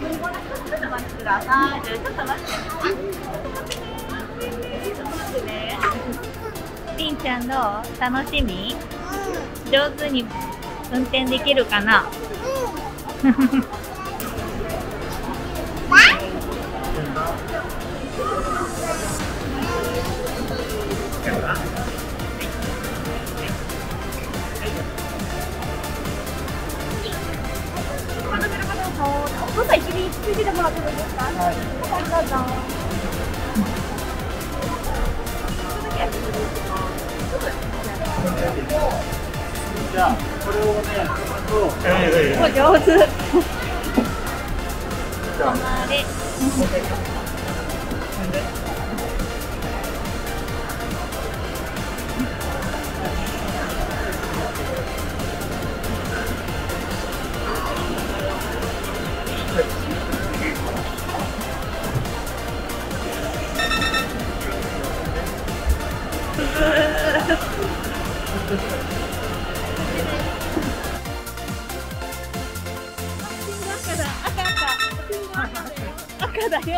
ちょっと待ってください。ちょっと待ってね。りんちゃんどう？楽しみ？うん、上手に運転できるかな？うんついててもらってもいいですか？はい。じゃあこれをね、これと。お上手。じゃあ。赤だよ。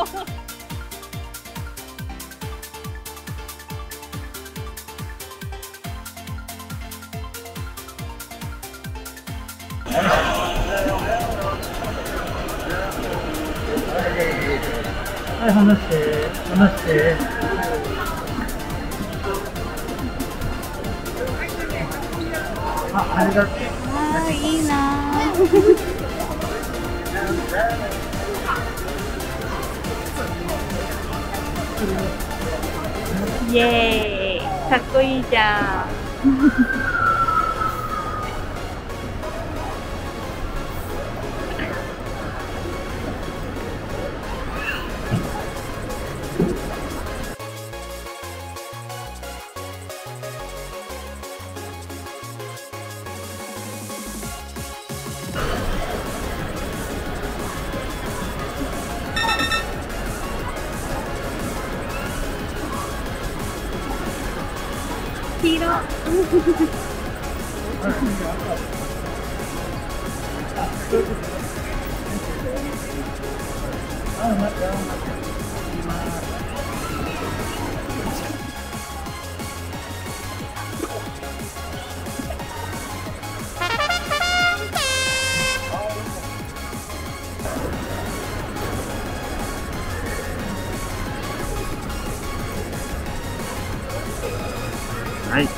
はい、離して、離して。ありがとう。ああ、いいな。イエーイ、かっこいいじゃん。黄色。はい。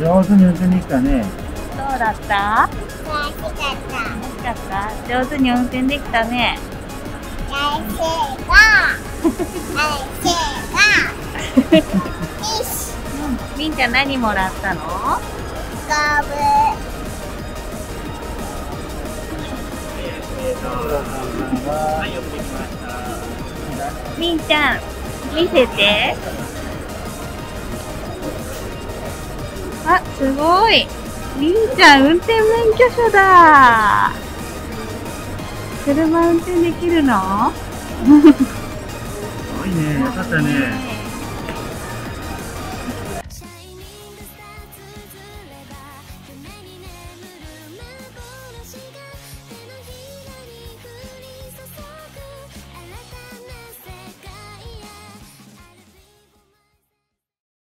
上手に運転できたね。どうだった？楽しかった。楽しかった。上手に運転できたね。大成功。大成功。よし。りんちゃん何もらったの？ガブ。りんちゃん、見せて。あ、すごい。りんちゃん、運転免許証だ。車運転できるの？すごいね、よかったね。